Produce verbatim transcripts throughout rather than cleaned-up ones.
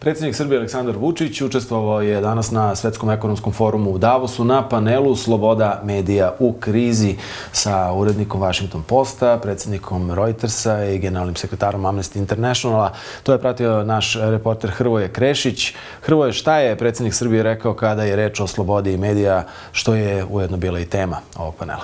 Predsjednik Srbije Aleksandar Vučić učestvovao je danas na Svetskom ekonomskom forumu u Davosu na panelu Sloboda medija u krizi sa urednikom Washington Posta, predsjednikom Reutersa i generalnim sekretarom Amnesty Internationala. To je pratio naš reporter Hrvoje Krešić. Hrvoje, šta je predsjednik Srbije rekao kada je reč o slobodi medija, što je ujedno bila i tema ovog panela?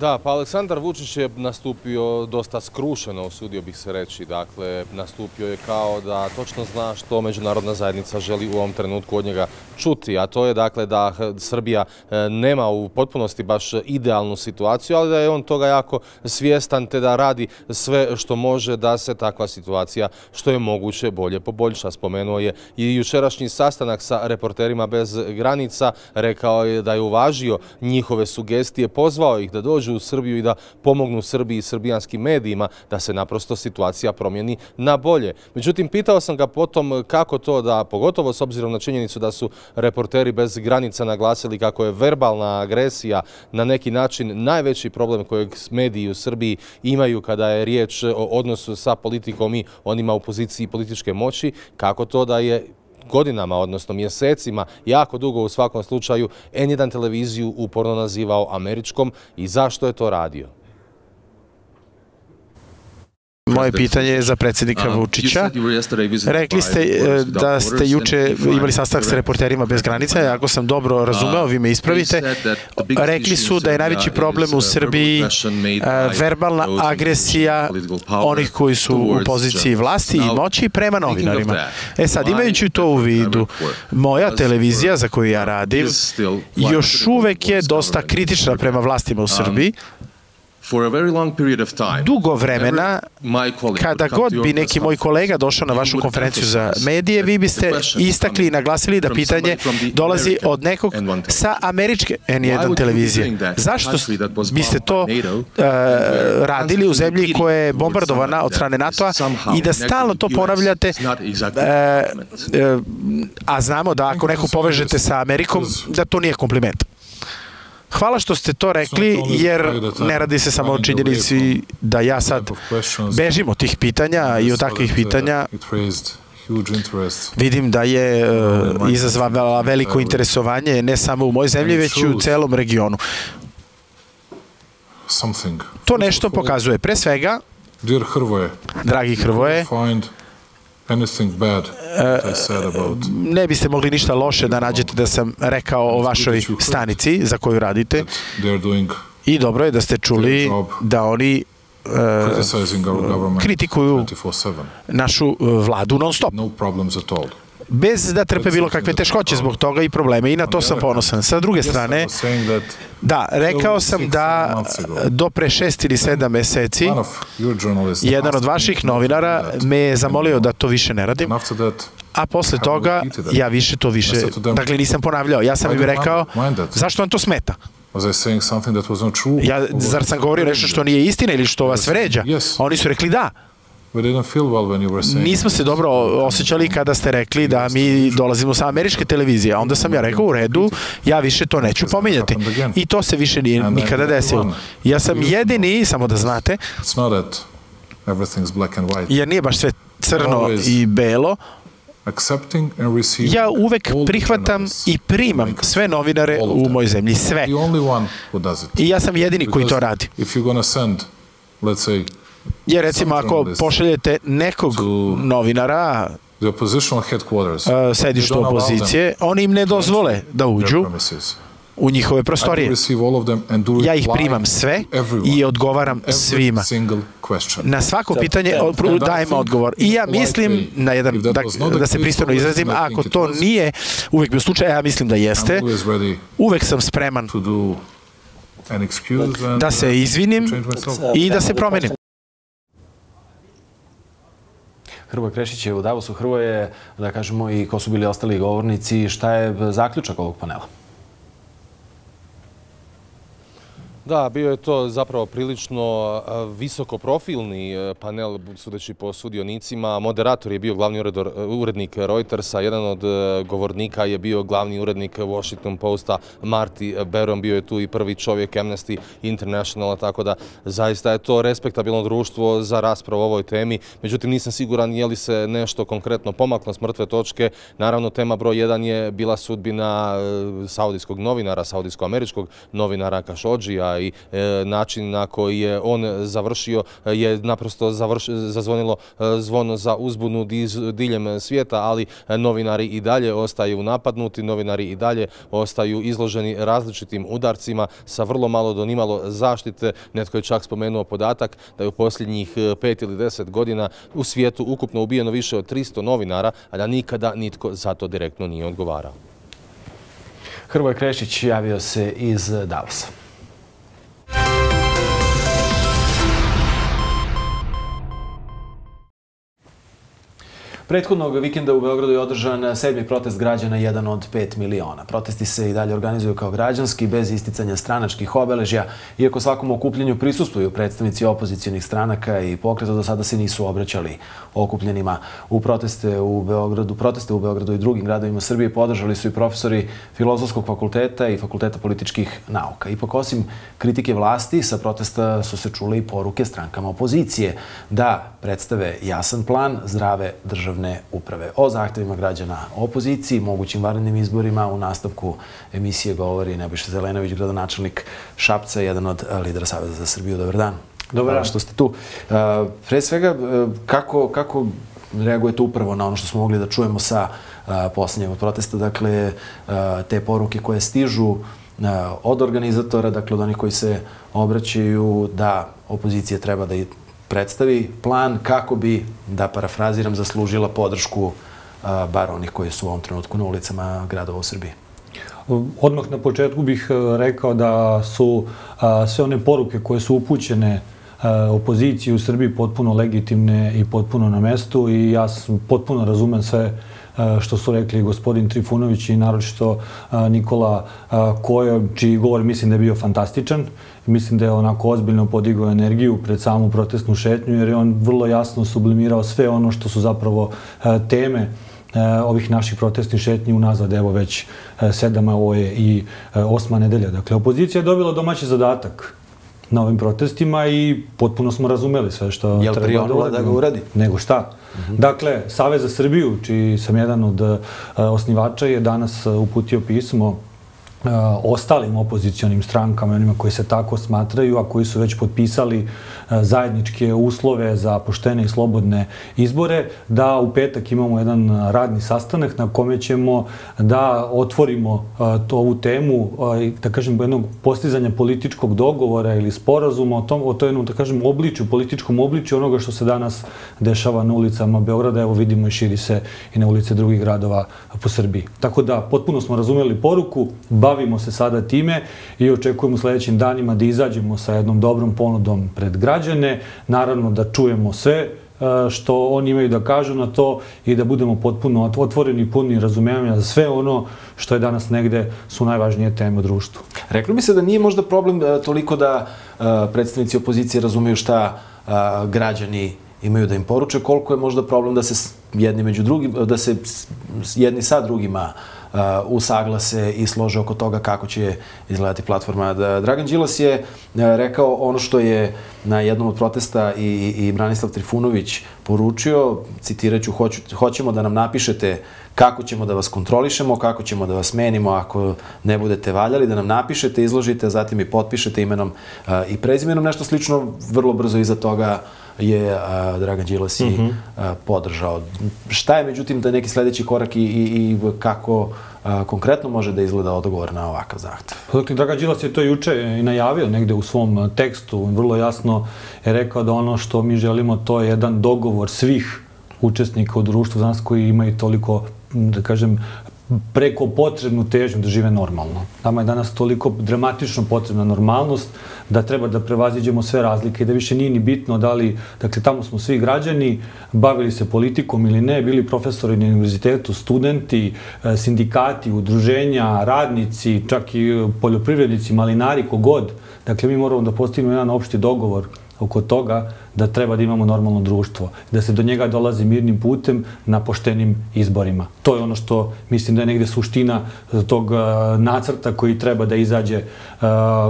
Da, pa Aleksandar Vučić je nastupio dosta skrušeno, usudio bih se reći. Dakle, nastupio je kao da točno zna što međunarodna zajednica želi u ovom trenutku od njega čuti, a to je dakle da Srbija nema u potpunosti baš idealnu situaciju, ali da je on toga jako svjestan te da radi sve što može da se takva situacija što je moguće bolje poboljša. Spomenuo je i jučerašnji sastanak sa Reporterima bez granica, rekao je da je uvažio njihove sugestije, pozvao ih da dođu u Srbiju i da pomognu Srbiji i srbijanskim medijima da se naprosto situacija promijeni na bolje. Međutim, pitao sam ga potom kako to da, pogotovo s obzirom na činjenicu da su Reporteri bez granica naglasili kako je verbalna agresija na neki način najveći problem kojeg mediji u Srbiji imaju kada je riječ o odnosu sa politikom i onima u poziciji političke moći, kako to da je godinama, odnosno mjesecima, jako dugo u svakom slučaju, en jedan televiziju uporno nazivao američkom i zašto je to radio? Moje pitanje je za predsjednika Vučića. Rekli ste da ste juče imali sastanak sa Reporterima bez granica. Ako sam dobro razumeo, vi me ispravite. Rekli su da je najveći problem u Srbiji verbalna agresija onih koji su u poziciji vlasti i moći prema novinarima. E sad, imajući to u vidu, moja televizija za koju ja radim još uvek je dosta kritična prema vlastima u Srbiji. Dugo vremena, kada god bi neki moj kolega došao na vašu konferenciju za medije, vi biste istakli i naglasili da pitanje dolazi od nekog sa američke en jedan televizije. Zašto biste to radili u zemlji koja je bombardovana od strane NATO-a i da stalno to ponavljate, a znamo da ako nekog povežete sa Amerikom, da to nije kompliment? Hvala što ste to rekli, jer ne radi se samo o činjenici da ja sad bežim od tih pitanja i od takvih pitanja. Vidim da je izazvala veliko interesovanje ne samo u mojoj zemlji, već i u celom regionu. To nešto pokazuje. Pre svega, dragi Hrvoje, ne biste mogli ništa loše da nađete da sam rekao o vašoj stanici za koju radite, i dobro je da ste čuli da oni kritikuju našu vladu non stop, bez da trpe bilo kakve teškoće zbog toga i probleme, i na to sam ponosan. Sa druge strane, da, rekao sam da do pre šest ili sedam meseci jedan od vaših novinara me je zamolio da to više ne radim, a posle toga ja više to više, dakle nisam ponavljao. Ja sam im rekao, zašto vam to smeta? Zar sam govorio nešto što nije istina ili što vas vređa? Oni su rekli da. Nismo se dobro osjećali kada ste rekli da mi dolazimo sa američke televizije. Onda sam ja rekao, u redu, ja više to neću pominjati. I to se više nije nikada desilo. Ja sam jedini, samo da znate, jer nije baš sve crno i belo, ja uvek prihvatam i primam sve novinare u mojoj zemlji, sve. I ja sam jedini koji to radi. Jer recimo ako pošaljete nekog novinara sedištu opozicije, oni im ne dozvole da uđu u njihove prostorije. Ja ih primam sve i odgovaram svima. Na svako pitanje dajem odgovor. I ja mislim, da se pristojno izrazim, ako to nije uvek bio slučaj, ja mislim da jeste, uvek sam spreman da se izvinim i da se promenim. Hrvoje Krešić je u Davosu. Hrvoje, da kažemo i ko su bili ostali govornici, šta je zaključak ovog panela? Da, bio je to zapravo prilično visokoprofilni panel, sudeći po sudionicima. Moderator je bio glavni urednik Reutersa, jedan od govornika je bio glavni urednik Washington Posta, Marty Baron, bio je tu i prvi čovjek Amnesty Internationala, tako da zaista je to respektabilno društvo za raspravu o ovoj temi. Međutim, nisam siguran je li se nešto konkretno pomaklo s mrtve točke. Naravno, tema broj jedan je bila sudbina saudijskog novinara, saudijsko-američkog novinara Khashoggija, i način na koji je on završio je naprosto završ, zazvonilo zvono za uzbunu diljem svijeta, ali novinari i dalje ostaju napadnuti, novinari i dalje ostaju izloženi različitim udarcima sa vrlo malo do nimalo zaštite. Netko je čak spomenuo podatak da je u posljednjih pet ili deset godina u svijetu ukupno ubijeno više od tristo novinara, a da nikada nitko za to direktno nije odgovarao. Hrvoje Krešić javio se iz Davasa. Prethodnog vikenda u Beogradu je održan sedmi protest građana, jedan od pet miliona. Protesti se i dalje organizuju kao građanski, bez isticanja stranačkih obeležja. Iako svakom okupljenju prisustuju predstavnici opozicijonih stranaka i pokreta, do sada se nisu obraćali okupljenima. U proteste u Beogradu, proteste u Beogradu i drugim gradovima Srbije podržali su i profesori Filozofskog fakulteta i Fakulteta političkih nauka. Ipak, osim kritike vlasti, sa protesta su se čule i poruke strankama opozicije da predstave jasan plan zdrave države uprave. O zahtevima građana, opoziciji, mogućim vanrednim izborima u nastavku emisije govori Nebojša Zelenović, gradonačelnik Šapca, jedan od lidera Saveza za Srbiju. Dobar dan. Dobar dan. Što ste tu. Pre svega, kako, kako reagujete upravo na ono što smo mogli da čujemo sa posljednjeg protesta? Dakle, te poruke koje stižu od organizatora, dakle od onih koji se obraćaju da opozicija treba da i predstavi plan kako bi, da parafraziram, zaslužila podršku bar onih koji su u ovom trenutku na ulicama gradova u Srbiji. Odmah na početku bih rekao da su sve one poruke koje su upućene opoziciji u Srbiji potpuno legitimne i potpuno na mestu i ja potpuno razumem sve što su rekli gospodin Trifunović i naročito Nikola Kojo, čiji govor mislim da je bio fantastičan. Mislim da je onako ozbiljno podigao energiju pred samu protestnu šetnju, jer je on vrlo jasno sublimirao sve ono što su zapravo teme ovih naših protestnih šetnji unazad, evo već sedam, ovo je i osma nedelja. Dakle, opozicija je dobila domaći zadatak na ovim protestima i potpuno smo razumeli sve što treba da uradi. Jel prionula da ga uradi? Nego šta? Dakle, Savez za Srbiju, čiji sam jedan od osnivača, je danas uputio pismo ostalim opozicionim strankama, onima koji se tako smatraju, a koji su već potpisali zajedničke uslove za poštene i slobodne izbore, da u petak imamo jedan radni sastanak na kome ćemo da otvorimo ovu temu, da kažem, jednog postizanja političkog dogovora ili sporazuma o tom, o to jednom, da kažem, obličju, političkom obličju onoga što se danas dešava na ulicama Beograda, evo vidimo i širi se i na ulice drugih gradova po Srbiji. Tako da, potpuno smo razumeli poruku, bavimo se sada time i očekujemo u sljedećim danima da izađemo sa jednom dobrom ponudom pred građane, naravno da čujemo sve što oni imaju da kažu na to i da budemo potpuno otvoreni i puni razumijevanja za sve ono što je danas negde su najvažnije teme u društvu. Reklo bi se da nije možda problem toliko da predstavnici opozicije razumiju šta građani imaju da im poruče, koliko je možda problem da se jedni među drugima, da se jedni sa drugima usaglase i slože oko toga kako će izgledati platforma. Dragan Đilas je rekao ono što je na jednom od protesta i Branislav Trifunović poručio, citiraću, hoćemo da nam napišete kako ćemo da vas kontrolišemo, kako ćemo da vas menimo ako ne budete valjali, da nam napišete, izložite, zatim i potpišete imenom i prezimenom. Nešto slično vrlo brzo iza toga je Dragan Đilas i podržao. Šta je, međutim, da neki sljedeći korak i kako konkretno može da izgleda odgovor na ovakav zahtev? Dakle, Dragan Đilas je to juče i najavio negde u svom tekstu. Vrlo jasno je rekao da ono što mi želimo to je jedan dogovor svih učesnika u društvu danas koji imaju toliko, da kažem, preko potrebnu težnju da žive normalno. Nama je danas toliko dramatično potrebna normalnost da treba da prevaziđemo sve razlike i da više nije ni bitno da li, dakle tamo smo svi građani, bavili se politikom ili ne, bili profesori na univerzitetu, studenti, sindikati, udruženja, radnici, čak i poljoprivrednici, malinari, kogod. Dakle, mi moramo da postignemo jedan opšti dogovor oko toga da treba da imamo normalno društvo, da se do njega dolazi mirnim putem na poštenim izborima. To je ono što mislim da je negde suština tog nacrta koji treba da izađe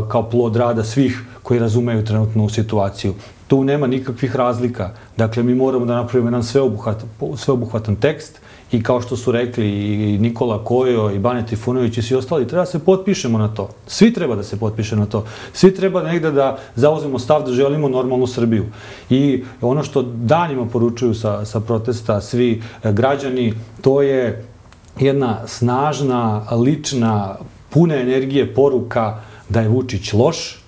kao plod rada svih koji razumeju trenutnu situaciju. Tu nema nikakvih razlika. Dakle, mi moramo da napravimo jedan sveobuhvatan tekst i kao što su rekli i Nikola Kojo i Bane Trifunović i svi ostali, treba da se potpišemo na to. Svi treba da se potpiše na to. Svi treba negde da zauzmemo stav da želimo normalnu Srbiju. I ono što danima poručuju sa protesta svi građani, to je jedna snažna, lična, puna energije poruka da je Vučić loš,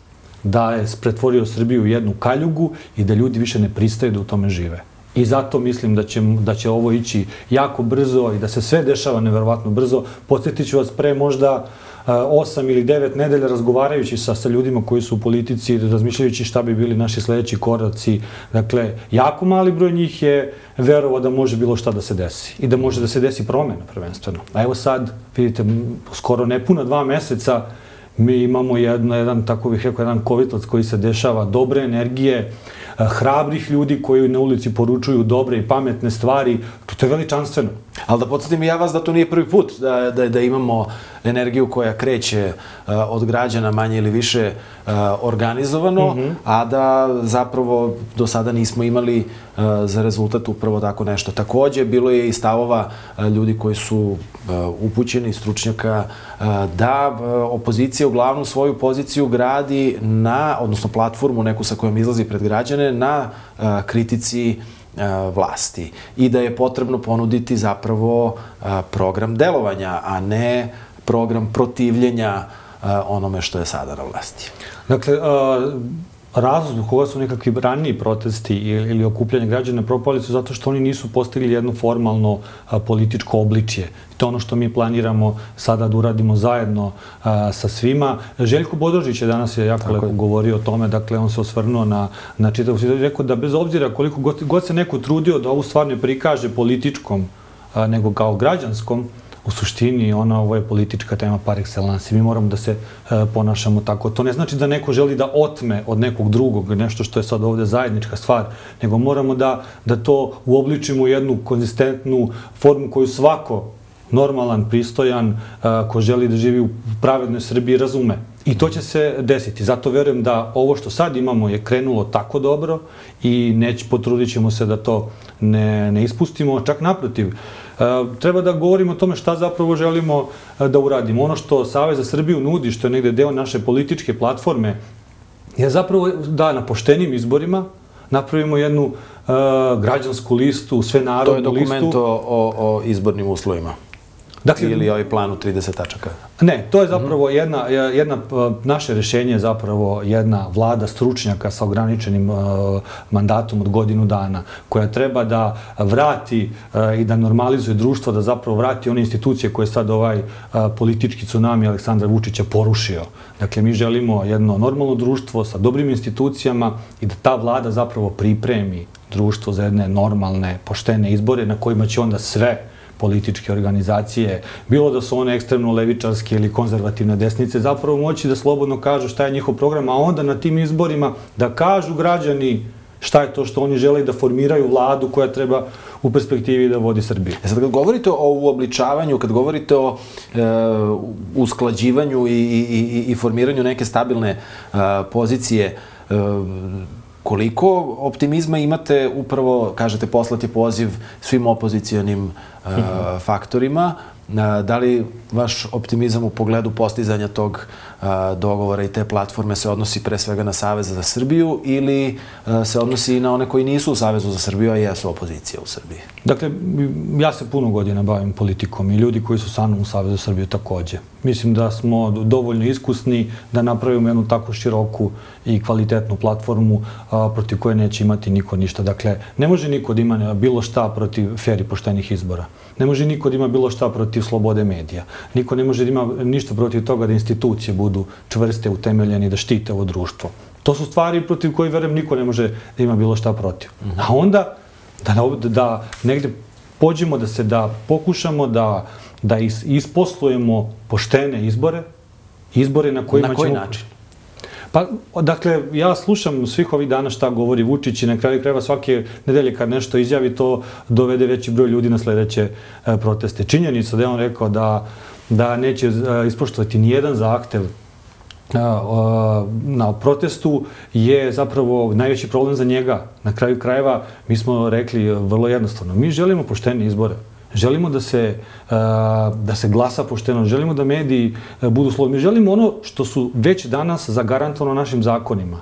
da je pretvorio Srbiju u jednu kaljugu i da ljudi više ne pristaju da u tome žive. I zato mislim da će ovo ići jako brzo i da se sve dešava neverovatno brzo. Podsjetit ću vas, pre možda osam ili devet nedelja razgovarajući sa ljudima koji su u politici, razmišljajući šta bi bili naši sljedeći koraci. Dakle, jako mali broj njih je verovao da može bilo šta da se desi i da može da se desi promjena prvenstveno. A evo sad, vidite, skoro nepuna dva meseca mi imamo jedan, tako bih rekao, jedan kovitlac koji se dešava, dobre energije, hrabrih ljudi koji na ulici poručuju dobre i pametne stvari. To je veličanstveno. Ali da podsjetim i ja vas da to nije prvi put da imamo energiju koja kreće od građana manje ili više organizovano, a da zapravo do sada nismo imali za rezultat upravo tako nešto. Također, bilo je i stavova ljudi koji su upućeni, stručnjaka, da opozicija uglavnom svoju poziciju gradi na, odnosno platformu neku sa kojom izlazi pred građane, na kritici vlasti i da je potrebno ponuditi zapravo program delovanja, a ne program protivljenja onome što je sada na vlasti. Dakle, razlog zbog koga su nekakvi raniji protesti ili okupljanje građana propali su zato što oni nisu postigli jedno formalno političko obličje. To je ono što mi planiramo sada da uradimo zajedno sa svima. Željko Bodrožić je danas jako lepo govorio o tome, dakle on se osvrnuo na čitavu situaciju i rekao da bez obzira koliko god se neko trudio da ovu stvar ne prikaže političkom nego kao građanskom, u suštini, ona, ovo je politička tema par excellence i mi moramo da se ponašamo tako. To ne znači da neko želi da otme od nekog drugog nešto što je sad ovdje zajednička stvar, nego moramo da to uobličimo u jednu konzistentnu formu koju svako normalan, pristojan, ko želi da živi u pravednoj Srbiji, razume. I to će se desiti. Zato verujem da ovo što sad imamo je krenulo tako dobro i potrudit ćemo se da to ne ispustimo, čak naprotiv. Treba da govorimo o tome šta zapravo želimo da uradimo. Ono što Savez za Srbiju nudi, što je negde deo naše političke platforme, je zapravo da na poštenim izborima napravimo jednu građansku listu, svenarodnu listu. To je dokument o izbornim uslovima. Ili ovaj plan u trideset tačaka? Ne, to je zapravo jedna, naše rješenje je zapravo jedna vlada stručnjaka sa ograničenim mandatom od godinu dana, koja treba da vrati i da normalizuje društvo, da zapravo vrati one institucije koje je sad ovaj politički tsunami Aleksandra Vučića porušio. Dakle, mi želimo jedno normalno društvo sa dobrim institucijama i da ta vlada zapravo pripremi društvo za jedne normalne, poštene izbore na kojima će onda sve političke organizacije, bilo da su one ekstremno levičarske ili konzervativne desnice, zapravo moći da slobodno kažu šta je njihov program, a onda na tim izborima da kažu građani šta je to što oni žele i da formiraju vladu koja treba u perspektivi da vodi Srbiju. Sad, kad govorite o uobličavanju, kad govorite o usklađivanju i formiranju neke stabilne pozicije, koliko optimizma imate, upravo, kažete, poslati poziv svim opozicijonim faktorima? Da li vaš optimizam u pogledu postizanja tog dogovora i te platforme se odnosi pre svega na Savez za Srbiju ili se odnosi i na one koji nisu u Savezu za Srbiju, a jesu opozicija u Srbiji? Dakle, ja se puno godina bavim politikom i ljudi koji su sa mnom u Savezu za Srbiju također. Mislim da smo dovoljno iskusni da napravimo jednu tako široku i kvalitetnu platformu protiv koje neće imati niko ništa. Dakle, ne može niko da ima bilo šta protiv fer i poštenih izbora. Ne može niko da ima bilo šta protiv slobode medija. Niko ne može da ima ništa protiv toga da institucije budu čvrste, utemeljene i da štite ovo društvo. To su stvari protiv koje, verujem, niko ne može da ima bilo šta protiv. A onda da negde pođemo, da se da pokušamo da isposlujemo poštene izbore, izbore na kojima ćemo... Na koji način? Pa, dakle, ja slušam svih ovih dana šta govori Vučić i na kraju krajeva svake nedelje kad nešto izjavi, to dovede veći broj ljudi na sljedeće proteste. Činjenica da je on rekao da neće ispoštovati nijedan zahtev na protestu je zapravo najveći problem za njega. Na kraju krajeva mi smo rekli vrlo jednostavno, mi želimo poštene izbore. Želimo da se, da se glasa pošteno, želimo da mediji budu slobodni. Mi želimo ono što su već danas zagarantovano našim zakonima.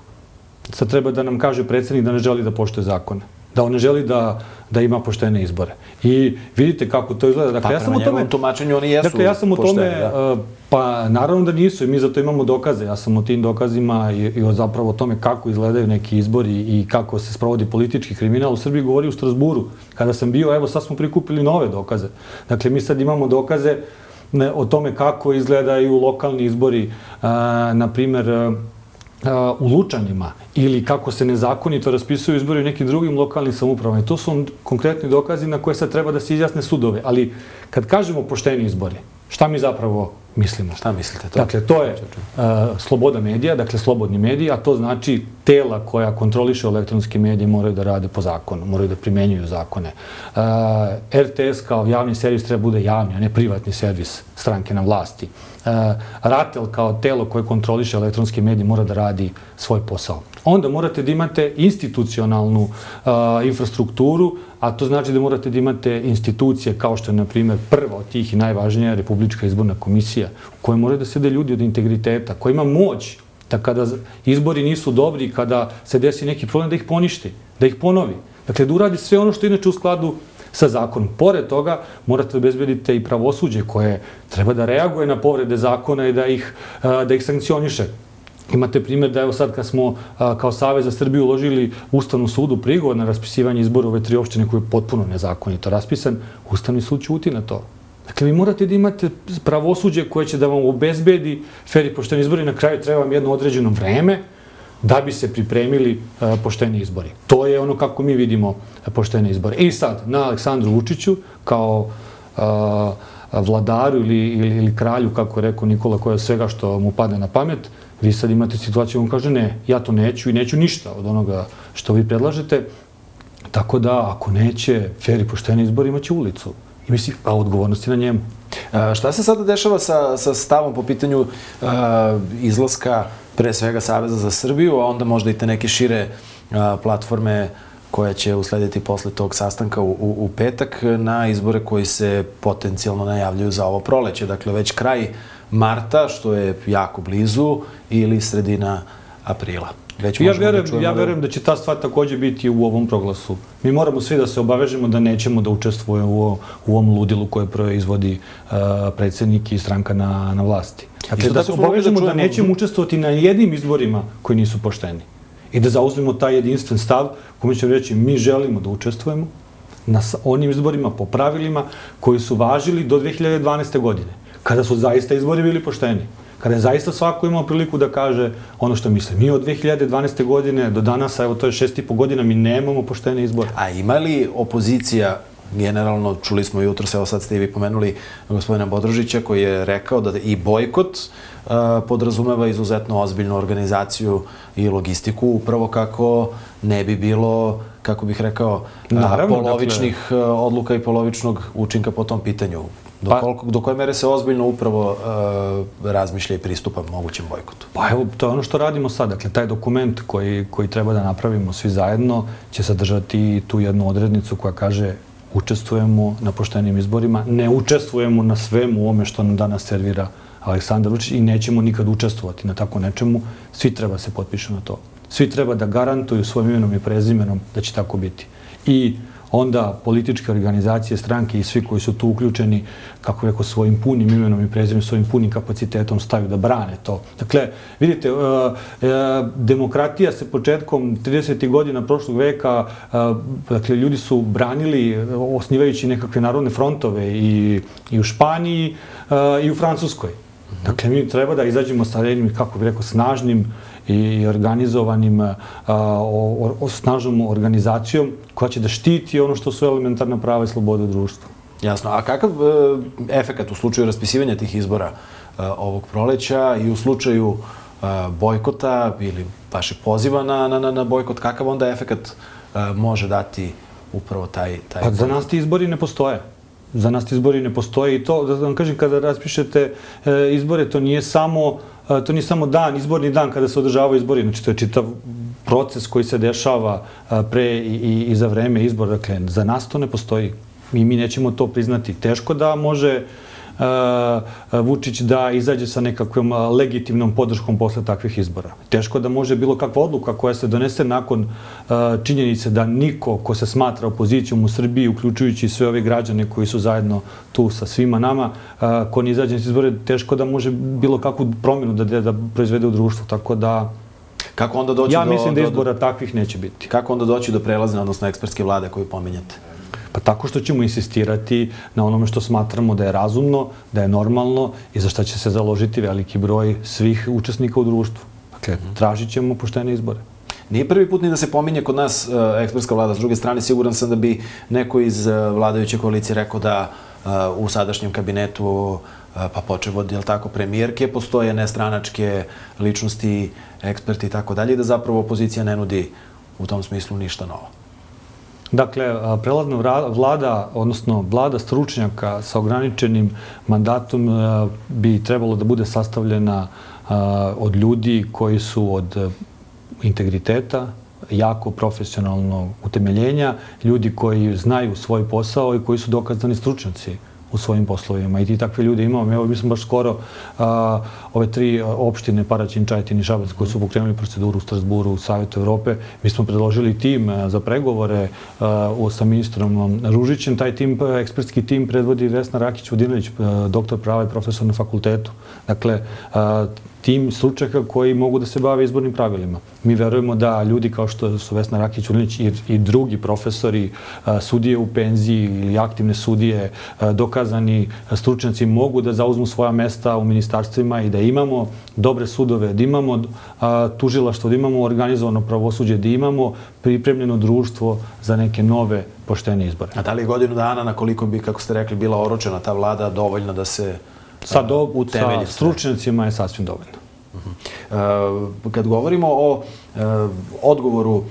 Sad treba da nam kaže predsjednik da ne želi da poštuje zakone, da on ne želi da, da ima poštene izbore. I vidite kako to izgleda. Dakle, pa, ja sam prema njegovom tumačenju oni jesu pošteni. Dakle, ja sam u tome, da. Pa naravno da nisu i mi zato imamo dokaze. Ja sam o tim dokazima i, i o zapravo tome kako izgledaju neki izbori i kako se sprovodi politički kriminal u Srbiji govori u Strasburu. Kada sam bio, evo sad smo prikupili nove dokaze. Dakle, mi sad imamo dokaze o tome kako izgledaju lokalni izbori, na primjer, u Lučanima ili kako se nezakonito raspisuju izbori u nekim drugim lokalnim samoupravama. To su konkretni dokazi na koje sad treba da se izjasne sudove. Ali kad kažemo pošteni izbori, šta mi zapravo mislimo? Šta mislite to? Dakle, to je sloboda medija, dakle slobodni mediji, a to znači tela koja kontroliše elektronske medije moraju da rade po zakonu, moraju da primenjuju zakone. R T S kao javni servis treba bude javni, a ne privatni servis stranke na vlasti. RATEL kao telo koje kontroliše elektronske medije mora da radi svoj posao. Onda morate da imate institucionalnu infrastrukturu, a to znači da morate da imate institucije kao što je, na primjer, prva od tih i najvažnija Republička izborna komisija, u kojoj moraju da sede ljudi od integriteta, koja ima moć da kada izbori nisu dobri, kada se desi neki problem, da ih poništi, da ih ponovi. Dakle, da uradi sve ono što je inače u skladu sa zakonom. Pored toga, morate da obezbedite i pravosuđe koje treba da reaguje na povrede zakona i da ih, da ih sankcioniše. Imate primjer da evo sad kad smo kao Savez za Srbiju uložili Ustavnom sudu prigovor na raspisivanje izbora ove tri opštine koji je potpuno nezakonito raspisan, Ustavni sud ćuti na to. Dakle, vi morate da imate pravosuđe koje će da vam obezbedi fer i pošteni izbori. Na kraju treba vam jedno određeno vreme da bi se pripremili pošteni izbori. To je ono kako mi vidimo poštene izbore. I sad, na Aleksandru Vučiću kao vladaru ili kralju, kako je rekao Nikola, koja je svega što mu padne na pamet, vi sad imate situaciju, on kaže ne, ja to neću i neću ništa od onoga što vi predlažete, tako da ako neće fer i pošteni izbor imaće ulicu. I mislim, a odgovornost je na njemu. Šta se sada dešava sa stavom po pitanju izlaska pre svega Saveza za Srbiju, a onda možda i te neke šire platforme koja će uslediti posle tog sastanka u petak na izbore koji se potencijalno najavljuju za ovo proleće? Dakle, već kraj marta, što je jako blizu, ili sredina aprila. Ja verujem da će ta stvar također biti u ovom proglasu. Mi moramo svi da se obavežemo da nećemo da učestvujemo u ovom ludilu koje proizvodi predsjednik i stranka na vlasti. Dakle, da se obavežemo da nećemo učestvovati na jednim izborima koji nisu pošteni. I da zauzmemo taj jedinstven stav kojim ćemo reći mi želimo da učestvujemo na onim izborima po pravilima koji su važili do dve hiljade dvanaeste. godine, kada su zaista izbori bili pošteni, kada je zaista svako imao priliku da kaže ono što misle. Mi od dve hiljade dvanaeste. godine do danas, evo to je šest i po godina, mi nemamo poštene izbore. A ima li opozicija, generalno čuli smo jutro, evo sad ste i vi pomenuli gospodina Bodrožića koji je rekao da i bojkot podrazumeva izuzetno ozbiljnu organizaciju i logistiku, upravo kako ne bi bilo, kako bih rekao, polovičnih odluka i polovičnog učinka po tom pitanju. Do koje mere se ozbiljno upravo razmišlja i pristupa mogućem bojkotu? Pa evo, to je ono što radimo sad. Dakle, taj dokument koji treba da napravimo svi zajedno će sadržati tu jednu odrednicu koja kaže učestvujemo na poštenim izborima, ne učestvujemo na svemu ovome što nam danas servira Aleksandar Vučić i nećemo nikad učestvovati na tako nečemu. Svi treba se potpišu na to. Svi treba da garantuju svojim imenom i prezimenom da će tako biti. I onda političke organizacije, stranke i svi koji su tu uključeni, kako rekao, svojim punim imenom i prezimenom, svojim punim kapacitetom stavio da brane to. Dakle, vidite, demokratija se početkom tridesetih godina prošlog veka, dakle, ljudi su branili osnivajući nekakve narodne frontove i u Španiji i u Francuskoj. Dakle, mi treba da izađemo sa jednim, kako bih rekao, snažnim i organizovanim snažnom organizacijom koja će da štiti ono što su elementarna prava i slobode u društvu. Jasno. A kakav efekat u slučaju raspisivanja tih izbora ovog proleća i u slučaju bojkota ili vašeg poziva na, na, na bojkot, kakav onda efekat može dati upravo taj... taj pa za nas ti izbori ne postoje. Za nas ti izbori ne postoje i to, da vam kažem, kada raspišete izbore, to nije samo, to nije samo dan, izborni dan kada se održavaju izbori, znači to je čitav proces koji se dešava pre i, i za vreme izbora, dakle, za nas to ne postoji. I mi nećemo to priznati. Teško da može Vučić da izađe sa nekakvom legitimnom podrškom posle takvih izbora. Teško da može bilo kakva odluka koja se donese nakon činjenice da niko ko se smatra opozicijom u Srbiji, uključujući sve ove građane koji su zajedno tu sa svima nama, ko ne izađe iz izbora, teško da može bilo kakvu promjenu da, da proizvede u društvu. Tako da... Kako onda doći ja do, mislim da izbora do, takvih neće biti. Kako onda doći do prelazne, odnosno ekspertske vlade koju pominjate? Pa tako što ćemo insistirati na onome što smatramo da je razumno, da je normalno i za šta će se založiti veliki broj svih učesnika u društvu. Dakle, tražit ćemo poštene izbore. Nije prvi put ni da se pominje kod nas ekspertska vlada. S druge strane, siguran sam da bi neko iz vladajuće koalicije rekao da u sadašnjem kabinetu, pa počev od, jel tako, premijerke, postoje nestranačke ličnosti, eksperti i tako dalje, i da zapravo opozicija ne nudi u tom smislu ništa novo. Dakle, prelazna vlada, odnosno vlada stručnjaka sa ograničenim mandatom bi trebalo da bude sastavljena od ljudi koji su od integriteta, jako profesionalnog utemeljenja, ljudi koji znaju svoj posao i koji su dokazani stručnjaci u svojim poslovima. I ti takve ljude imamo. Evo, mi smo baš skoro a, ove tri opštine, Paraćin, Čajetin i Šabac, koji su pokrenuli proceduru u Strasburu, u Savjetu Evrope. Mi smo predložili tim za pregovore a, o, sa ministrom Ružićem. Taj tim, ekspertski tim, predvodi Vesna Rakić-Vodinelić, doktor prava i profesor na fakultetu. Dakle, a, tim stručnjaka koji mogu da se bave izbornim pravilima. Mi verujemo da ljudi kao što su Vesna Rakić-Vodinelić i, i drugi profesori, a, sudije u penziji ili aktivne sudije, a, dokazani stručnjaci mogu da zauzmu svoja mesta u ministarstvima i da imamo dobre sudove, da imamo a, tužilaštvo, da imamo organizovano pravosuđe, da imamo pripremljeno društvo za neke nove poštene izbore. A da li godinu dana, na koliko bi, kako ste rekli, bila oročena ta vlada, dovoljna da se... Sa, do, sa stručnjacima je sasvim dovoljno. Uh-huh. Kad govorimo o uh, odgovoru uh,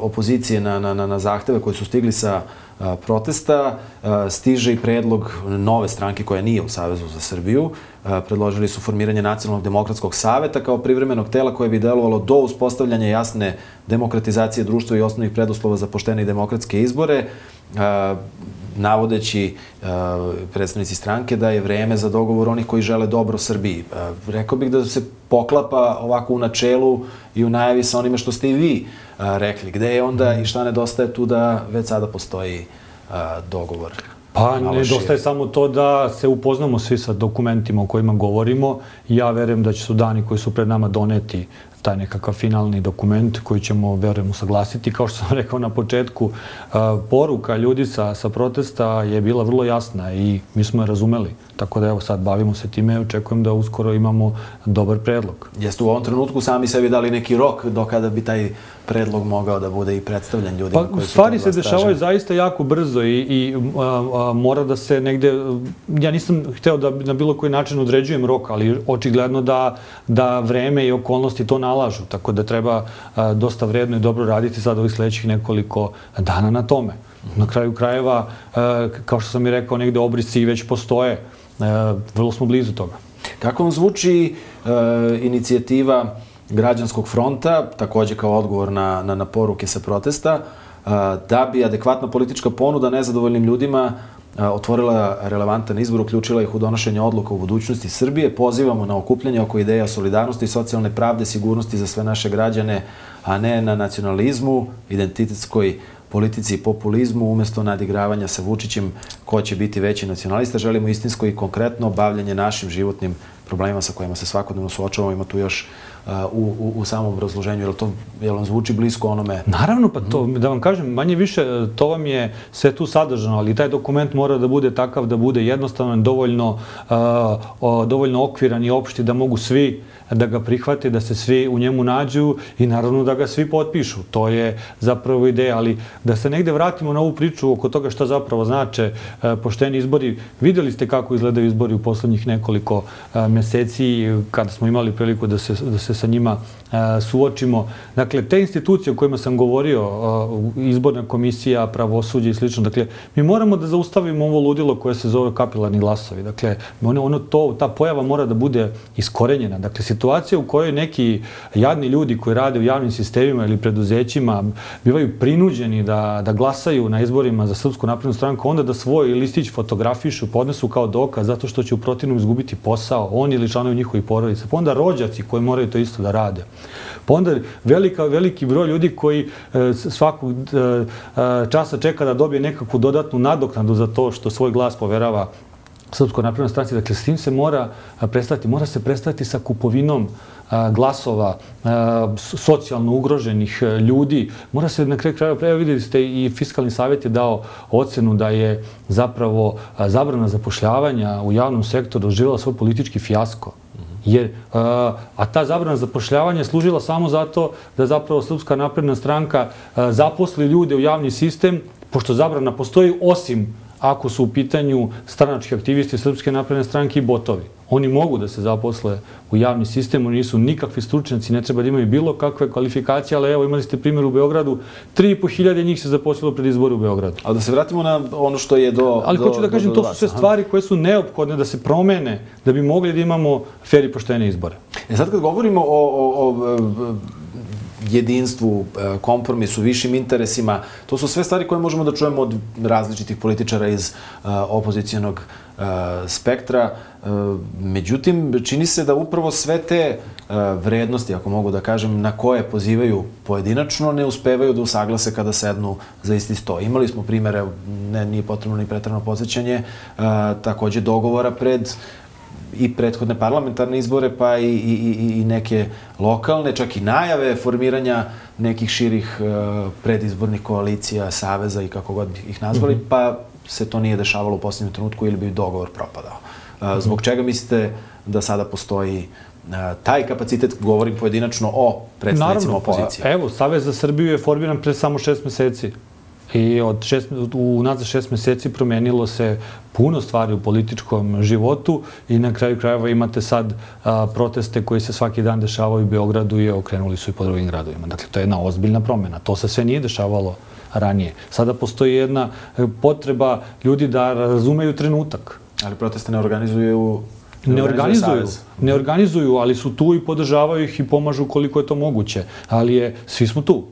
opozicije na, na, na zahteve koje su stigli sa uh, protesta, uh, stiže i predlog nove stranke koja nije u Savezu za Srbiju. Uh, predložili su formiranje Nacionalnog demokratskog saveta kao privremenog tela koje bi delovalo do uspostavljanja jasne demokratizacije društva i osnovnih preduslova za poštene i demokratske izbore. Uh, navodeći uh, predstavnici stranke da je vreme za dogovor onih koji žele dobro Srbiji. Uh, rekao bih da se poklapa ovako u načelu i u najavi sa onime što ste i vi uh, rekli. Gde je onda i šta nedostaje tu da već sada postoji uh, dogovor? Pa nedostaje samo to da se upoznamo svi sa dokumentima o kojima govorimo. Ja verujem da će su dani koji su pred nama doneti taj nekakav finalni dokument koji ćemo, verujem, usaglasiti. Kao što sam rekao na početku, poruka ljudi sa, sa protesta je bila vrlo jasna i mi smo je razumeli. Tako da evo sad bavimo se time i očekujem da uskoro imamo dobar predlog. Jeste u ovom trenutku sami sebi dali neki rok do kada bi taj predlog mogao da bude i predstavljen ljudima? Pa stvari se dešavaju zaista jako brzo i, i a, a, mora da se negde... Ja nisam hteo da na bilo koji način određujem rok, ali očigledno da, da vreme i okolnosti to nalažu. Tako da treba a, dosta vredno i dobro raditi sad ovih sljedećih nekoliko dana na tome. Na kraju krajeva, a, kao što sam i rekao, negde obrisi već postoje. Vrlo smo blizu toga. Kako vam zvuči e, inicijativa Građanskog fronta, također kao odgovor na, na, na poruke sa protesta, e, da bi adekvatna politička ponuda nezadovoljnim ljudima e, otvorila relevantan izbor, uključila ih u donošenje odluka u budućnosti Srbije? Pozivamo na okupljanje oko ideja solidarnosti, socijalne pravde, sigurnosti za sve naše građane, a ne na nacionalizmu, identitetskoj politici i populizmu, umjesto nadigravanja sa Vučićem ko će biti veći nacionalista. Želimo istinsko i konkretno bavljanje našim životnim problemima sa kojima se svakodnevno suočavamo. Ima tu još uh, u, u samom razloženju. Je li to, je li vam zvuči blisko onome? Naravno, pa to, da vam kažem, manje više to vam je sve tu sadržano, ali taj dokument mora da bude takav, da bude jednostavan, dovoljno, uh, dovoljno okviran i opšti, da mogu svi da ga prihvate, da se svi u njemu nađu i naravno da ga svi potpišu. To je zapravo ideja, ali da se negde vratimo na ovu priču oko toga što zapravo znače pošteni izbori. Vidjeli ste kako izgledaju izbori u poslednjih nekoliko meseci kada smo imali priliku da se, da se sa njima suočimo. Dakle, te institucije o kojima sam govorio, izborna komisija, pravosuđe i slično, dakle, mi moramo da zaustavimo ovo ludilo koje se zove kapilarni glasovi. Dakle, ono, ono to, ta pojava mora da bude iskorenjena. Dakle, situacija u kojoj neki jadni ljudi koji rade u javnim sistemima ili preduzećima bivaju prinuđeni da, da glasaju na izborima za Srpsku naprednu stranku, onda da svoj listić fotografišu, podnesu kao dokaz zato što će u protivnom izgubiti posao, on ili članovi njihovih porodica, pa onda rođaci koji moraju to isto da rade. Pa onda velika, veliki broj ljudi koji e, svakog e, časa čeka da dobije nekakvu dodatnu nadoknadu za to što svoj glas poverava Srpskoj naprednoj stranci. Dakle, s tim se mora prestati. Mora se prestati sa kupovinom glasova socijalno ugroženih ljudi. Mora se na kraju krajeva, prema vidjeli ste i Fiskalni savjet je dao ocenu da je zapravo zabrana zapošljavanja u javnom sektoru doživjela svoj politički fijasko. Jer, a ta zabrana zapošljavanja je služila samo zato da zapravo Srpska napredna stranka zaposli ljude u javni sistem, pošto zabrana postoji osim ako su u pitanju stranački aktivisti Srpske napredne stranke i botovi. Oni mogu da se zaposle u javni sistem, oni nisu nikakvi stručnjaci, ne treba da imaju bilo kakve kvalifikacije, ali evo imali ste primjer u Beogradu, tri i po hiljade njih se zaposlilo pred izboru u Beogradu. Ali da se vratimo na ono što je do... Ali hoću da kažem, to su sve stvari koje su neophodne da se promene, da bi mogli da imamo fer i poštene izbore. E sad kad govorimo o jedinstvu, kompromisu, višim interesima, to su sve stvari koje možemo da čujemo od različitih političara iz opozicijonog spektra. Međutim, čini se da upravo sve te vrednosti, ako mogu da kažem, na koje pozivaju pojedinačno, ne uspevaju da usaglase kada sednu za isti sto. Imali smo primere, nije potrebno ni pretrano podsjećanje, također dogovora pred i prethodne parlamentarne izbore, pa i neke lokalne, čak i najave formiranja nekih širih predizbornih koalicija, saveza i kako god ih nazvali, pa se to nije dešavalo u posljednjem trenutku ili bi dogovor propadao. Zbog čega mislite da sada postoji taj kapacitet, govorim pojedinačno o predstavnicima opozicije? Naravno, evo, Savez za Srbiju je formiran pre samo šest meseci. I u nazad šest meseci promenilo se puno stvari u političkom životu i na kraju krajeva imate sad proteste koji se svaki dan dešavaju u Beogradu i okrenuli su i po drugim gradovima. Dakle, to je jedna ozbiljna promjena. To se sve nije dešavalo ranije. Sada postoji jedna potreba ljudi da razumeju trenutak. Ali proteste ne organizuju... Ne organizuju, ne organizuju, ali su tu i podržavaju ih i pomažu koliko je to moguće. Ali je, svi smo tu.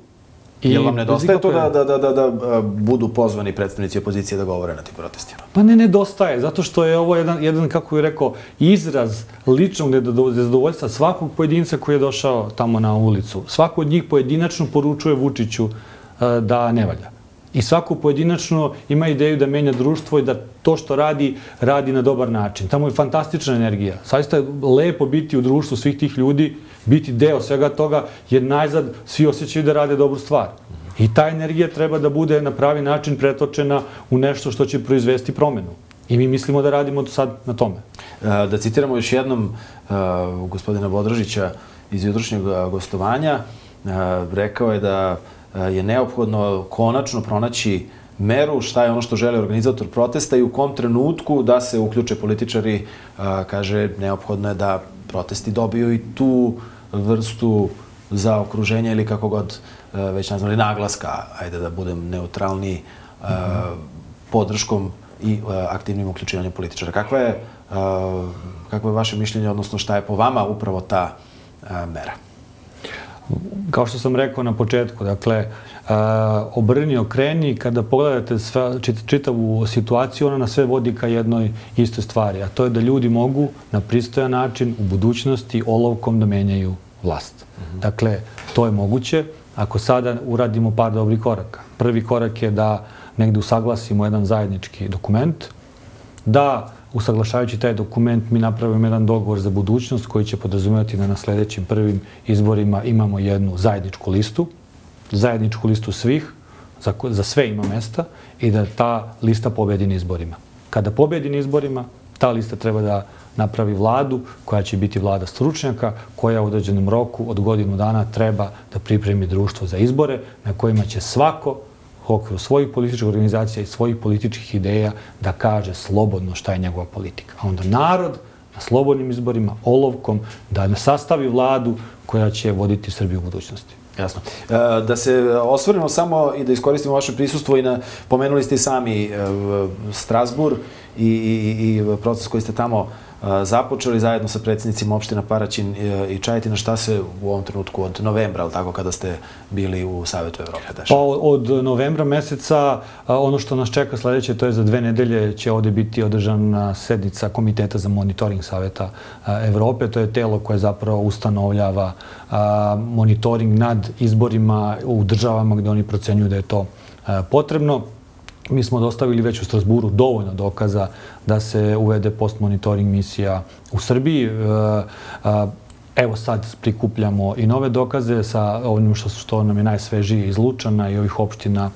Jel vam nedostaje to da budu pozvani predstavnici opozicije da govore na tim protestima? Pa ne nedostaje, zato što je ovo jedan, kako je rekao, izraz ličnog nezadovoljstva svakog pojedinca koji je došao tamo na ulicu. Svako od njih pojedinačno poručuje Vučiću da ne valja. I svako pojedinačno ima ideju da menja društvo i da to što radi, radi na dobar način. Tamo je fantastična energija. Zaista je lepo biti u društvu svih tih ljudi, biti deo svega toga, jer najzad svi osjećaju da rade dobru stvar. I ta energija treba da bude na pravi način pretočena u nešto što će proizvesti promjenu. I mi mislimo da radimo sad na tome. Da citiramo još jednom gospodina Bodražića iz jutrošnjeg gostovanja, rekao je da je neophodno konačno pronaći meru šta je ono što želi organizator protesta i u kom trenutku da se uključe političari, kaže, neophodno je da protesti dobiju i tu vrstu zaokruženja ili kako god već nazvali naglaska, ajde da budem neutralni, podrškom i aktivnim uključivanjem političara. Kakva je, kakvo je vaše mišljenje, odnosno šta je po vama upravo ta mera? Kao što sam rekao na početku, dakle, obrni, okreni, kada pogledate čitavu situaciju, ona nas sve vodi ka jednoj istoj stvari, a to je da ljudi mogu na pristojan način u budućnosti olovkom da menjaju vlast. Dakle, to je moguće ako sada uradimo par dobrih koraka. Prvi korak je da negde usaglasimo jedan zajednički dokument, da usaglašavajući taj dokument mi napravimo jedan dogovor za budućnost koji će podrazumevati da na sljedećim prvim izborima imamo jednu zajedničku listu, zajedničku listu svih, za sve ima mesta, i da ta lista pobedi na izborima. Kada pobedi na izborima, ta lista treba da napravi vladu koja će biti vlada stručnjaka, koja u određenom roku od godinu dana treba da pripremi društvo za izbore na kojima će svako u okviru svojih političkih organizacija i svojih političkih ideja da kaže slobodno šta je njegova politika. A onda narod na slobodnim izborima, olovkom, da ne sastavi vladu koja će voditi Srbiju u budućnosti. Jasno. Da se osvrnemo samo i da iskoristimo vaše prisustvo i na, pomenuli ste i sami Strasbourg i, i, i proces koji ste tamo započeli zajedno sa predsjednicima opština Paraćin i Čajetina. Šta se u ovom trenutku od novembra, ali tako, kada ste bili u Savetu Evrope dešava? Pa od novembra meseca ono što nas čeka sljedeće, to je za dve nedelje će ovdje biti održana sednica Komiteta za monitoring Saveta Evrope. To je telo koje zapravo ustanovljava monitoring nad izborima u državama gdje oni procenjuju da je to potrebno. Mi smo dostavili već u Strasburu dovoljno dokaza da se uvede post-monitoring misija u Srbiji. Evo sad prikupljamo i nove dokaze sa onim što nam je najsvežije iz Lučana i ovih opština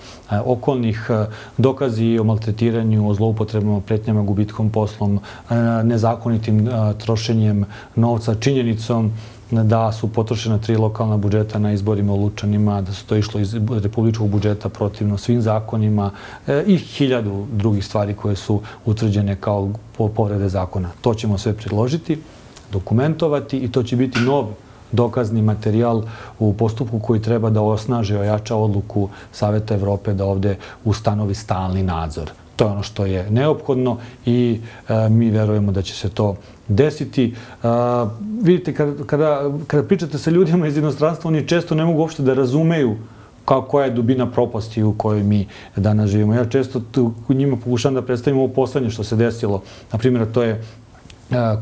okolnih, dokazi o maltretiranju, o zloupotrebama, pretnjama, gubitkom poslom, nezakonitim trošenjem novca, činjenicom da su potrošena tri lokalna budžeta na izborima u Lučanima, da su to išlo iz republičkog budžeta protivno svim zakonima i hiljadu drugih stvari koje su utvrđene kao povrede zakona. To ćemo sve priložiti, dokumentovati i to će biti nov dokazni materijal u postupku koji treba da osnaži i ojača odluku Saveta Evrope da ovdje ustanovi stalni nadzor. To je ono što je neophodno i mi verujemo da će se to desiti. Vidite, kada pričate sa ljudima iz inostranstva, oni često ne mogu uopšte da razumeju koja je dubina propasti u kojoj mi danas živimo. Ja često njima pokušam da predstavim ovo poslednje što se desilo. Naprimjer, to je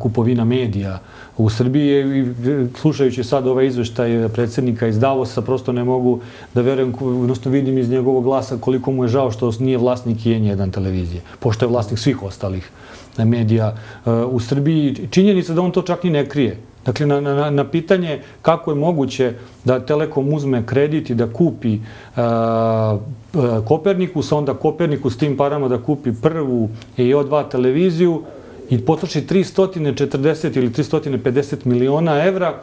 kupovina medija u Srbiji i slušajući sad ovaj izveštaj predsjednika iz Davosa prosto ne mogu da verujem, odnosno vidim iz njegovog glasa koliko mu je žao što nije vlasnik En jedan televizije, pošto je vlasnik svih ostalih medija u Srbiji. Činjenica da on to čak i ne krije. Dakle, na pitanje kako je moguće da Telekom uzme kredit i da kupi Kopernikus, onda Kopernikus s tim parama da kupi Prvu i O dva televiziju, i potroši tristo četrdeset ili tristo pedeset miliona evra,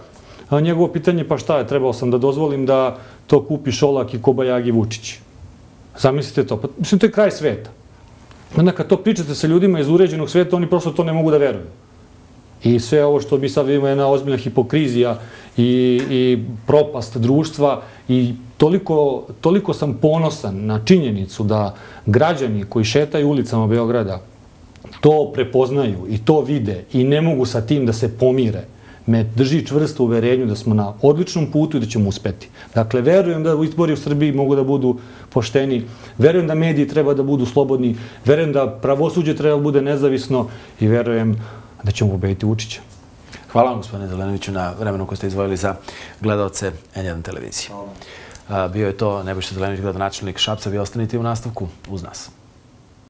a njegovo pitanje, pa šta je, trebao sam da dozvolim da to kupi Šolak i Kobajagi Vučić. Zamislite to. Mislim, to je kraj sveta. Onda kad to pričate sa ljudima iz uređenog sveta, oni prosto to ne mogu da veruju. I sve ovo što mi sad vidimo je jedna ozbiljna hipokrizija i propast društva i toliko sam ponosan na činjenicu da građani koji šetaju ulicama Beograda to prepoznaju i to vide i ne mogu sa tim da se pomire. Me drži čvrsto uverenju da smo na odličnom putu i da ćemo uspeti. Dakle, verujem da izbori u Srbiji mogu da budu pošteni, verujem da mediji treba da budu slobodni, verujem da pravosuđe treba da bude nezavisno i verujem da ćemo pobediti Vučića. Hvala vam, gospodine Zelenoviću, na vremenu koje ste izdvojili za gledalce En jedan televizije. Bio je to Nebojša Zelenović, gradonačelnik Šapca. Vi ostanite u nastavku uz nas.